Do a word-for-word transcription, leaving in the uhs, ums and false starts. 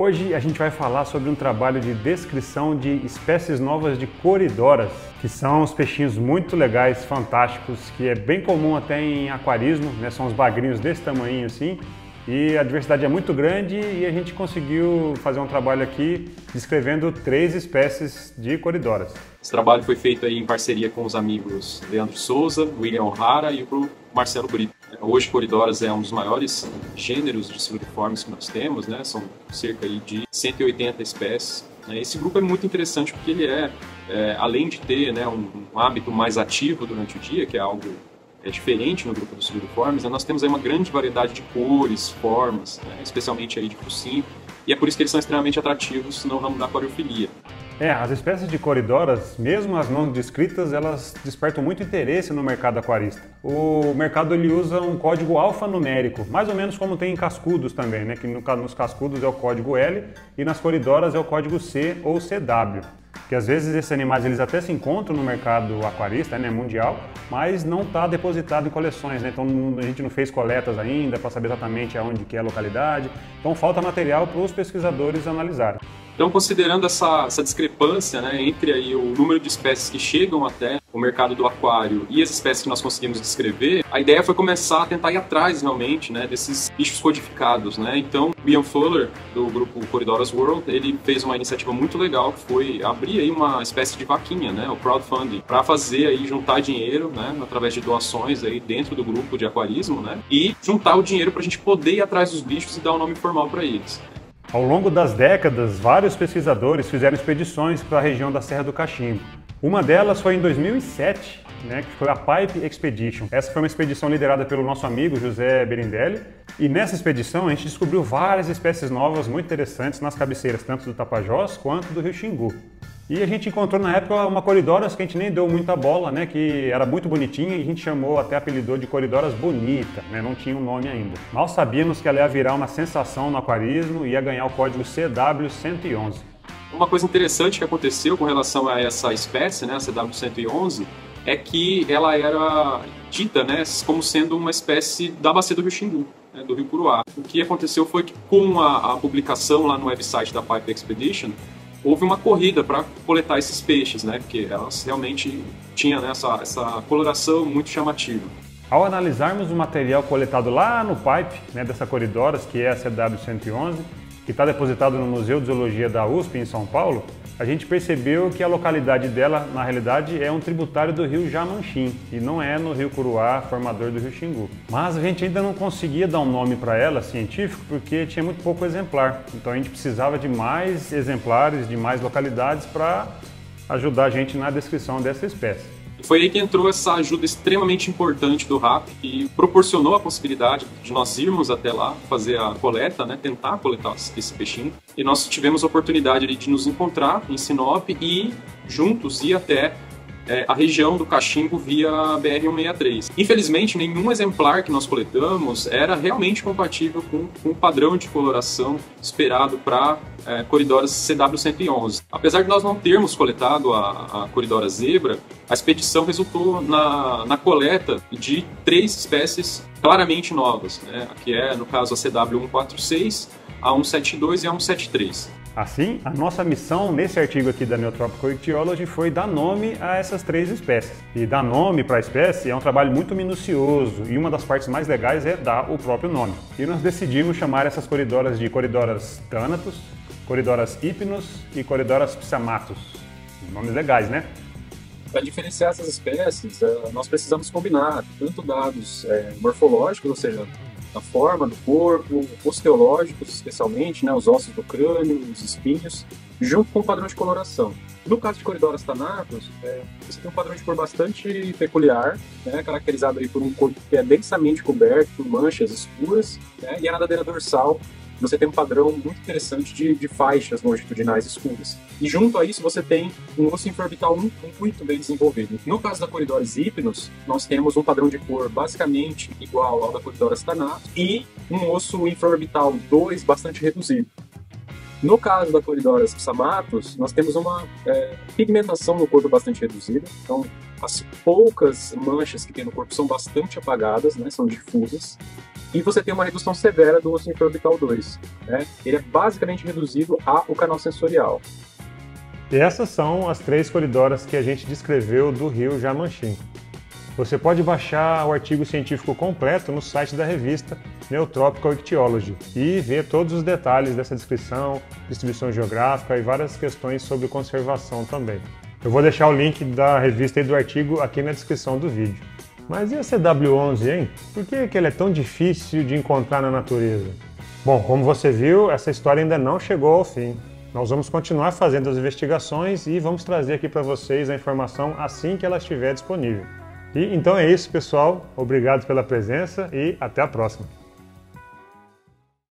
Hoje a gente vai falar sobre um trabalho de descrição de espécies novas de corydoras, que são uns peixinhos muito legais, fantásticos, que é bem comum até em aquarismo, né? São uns bagrinhos desse tamanho assim, e a diversidade é muito grande e a gente conseguiu fazer um trabalho aqui descrevendo três espécies de corydoras. Esse trabalho foi feito aí em parceria com os amigos Leandro Souza, William O'Hara e o Marcelo Britto. Hoje, Corydoras é um dos maiores gêneros de siluriformes que nós temos, né? São cerca de cento e oitenta espécies. Esse grupo é muito interessante porque ele é, é além de ter, né, um, um hábito mais ativo durante o dia, que é algo é, diferente no grupo dos siluriformes, né? Nós temos aí uma grande variedade de cores, formas, né? Especialmente aí de focinho, e é por isso que eles são extremamente atrativos no ramo da aquariofilia. É, as espécies de corydoras, mesmo as não descritas, elas despertam muito interesse no mercado aquarista. O mercado ele usa um código alfanumérico, mais ou menos como tem em cascudos também, né? Que no, nos cascudos é o código L e nas corydoras é o código C ou C W. Que às vezes esses animais eles até se encontram no mercado aquarista, né, mundial, mas não está depositado em coleções, né? Então a gente não fez coletas ainda para saber exatamente aonde que é a localidade. Então falta material para os pesquisadores analisarem. Então, considerando essa, essa discrepância, né, entre aí o número de espécies que chegam até o mercado do aquário e as espécies que nós conseguimos descrever, a ideia foi começar a tentar ir atrás realmente, né, desses bichos codificados, né? Então, o Ian Fuller, do grupo Corydoras World, ele fez uma iniciativa muito legal, que foi abrir aí uma espécie de vaquinha, né, o crowdfunding, para fazer aí, juntar dinheiro, né, através de doações aí dentro do grupo de aquarismo, né, e juntar o dinheiro para a gente poder ir atrás dos bichos e dar um nome formal para eles. Ao longo das décadas, vários pesquisadores fizeram expedições para a região da Serra do Cachimbo. Uma delas foi em dois mil e sete, né, que foi a Pipe Expedition. Essa foi uma expedição liderada pelo nosso amigo José Berendelli. E nessa expedição a gente descobriu várias espécies novas muito interessantes nas cabeceiras, tanto do Tapajós quanto do Rio Xingu. E a gente encontrou na época uma corydoras que a gente nem deu muita bola, né, que era muito bonitinha e a gente chamou, até apelidou de corydoras bonita, né, não tinha um nome ainda. Mal sabíamos que ela ia virar uma sensação no aquarismo e ia ganhar o código C W cento e onze. Uma coisa interessante que aconteceu com relação a essa espécie, né, a C W cento e onze, é que ela era dita, né, como sendo uma espécie da bacia do Rio Xingu, né, do Rio Curuá. O que aconteceu foi que com a, a publicação lá no website da Pipe Expedition, houve uma corrida para coletar esses peixes, né? Porque elas realmente tinham, né, essa, essa coloração muito chamativa. Ao analisarmos o material coletado lá no Pipe, né, dessa corydoras, que é a C W cento e onze, que está depositado no Museu de Zoologia da U S P, em São Paulo, a gente percebeu que a localidade dela, na realidade, é um tributário do Rio Jamanxim, e não é no Rio Curuá, formador do Rio Xingu. Mas a gente ainda não conseguia dar um nome para ela, científico, porque tinha muito pouco exemplar. Então a gente precisava de mais exemplares, de mais localidades, para ajudar a gente na descrição dessa espécie. Foi aí que entrou essa ajuda extremamente importante do R A P, que proporcionou a possibilidade de nós irmos até lá, fazer a coleta, né, tentar coletar esse peixinho. E nós tivemos a oportunidade de nos encontrar em Sinop e juntos ir até é, a região do Cachimbo via B R cento e sessenta e três. Infelizmente, nenhum exemplar que nós coletamos era realmente compatível com, com o padrão de coloração esperado para é, corydoras C W cento e onze. Apesar de nós não termos coletado a, a corydoras zebra, a expedição resultou na, na coleta de três espécies claramente novas, né? Que é, no caso, a C W cento e quarenta e seis, a cento e setenta e dois e a cento e setenta e três. Assim, a nossa missão nesse artigo aqui da Neotropical Ichthyology foi dar nome a essas três espécies. E dar nome para a espécie é um trabalho muito minucioso e uma das partes mais legais é dar o próprio nome. E nós decidimos chamar essas corydoras de corydoras thanatos, corydoras hypnos e corydoras psammatos. Nomes legais, né? Para diferenciar essas espécies, nós precisamos combinar tanto dados morfológicos, ou seja, a forma do corpo, osteológicos especialmente, né, os ossos do crânio, os espinhos, junto com o padrão de coloração. No caso de corydoras thanatos, é, você tem um padrão de cor bastante peculiar, né, caracterizado aí por um corpo que é densamente coberto por manchas escuras, né, e a nadadeira dorsal, você tem um padrão muito interessante de, de faixas longitudinais escuras. E junto a isso você tem um osso infraorbital muito bem desenvolvido. No caso da corydoras hypnos, nós temos um padrão de cor basicamente igual ao da corydoras thanatos e um osso infraorbital dois bastante reduzido. No caso da corydoras psammatos, nós temos uma é, pigmentação no corpo bastante reduzida, então as poucas manchas que tem no corpo são bastante apagadas, né, são difusas. e você tem uma redução severa do osso infraorbital dois. Né? Ele é basicamente reduzido ao canal sensorial. E essas são as três Corydoras que a gente descreveu do Rio Jamanxim. Você pode baixar o artigo científico completo no site da revista Neotropical Ichthyology e ver todos os detalhes dessa descrição, distribuição geográfica e várias questões sobre conservação também. Eu vou deixar o link da revista e do artigo aqui na descrição do vídeo. Mas e a C W onze, hein? Por que que ela é tão difícil de encontrar na natureza? Bom, como você viu, essa história ainda não chegou ao fim. Nós vamos continuar fazendo as investigações e vamos trazer aqui para vocês a informação assim que ela estiver disponível. E então é isso, pessoal. Obrigado pela presença e até a próxima.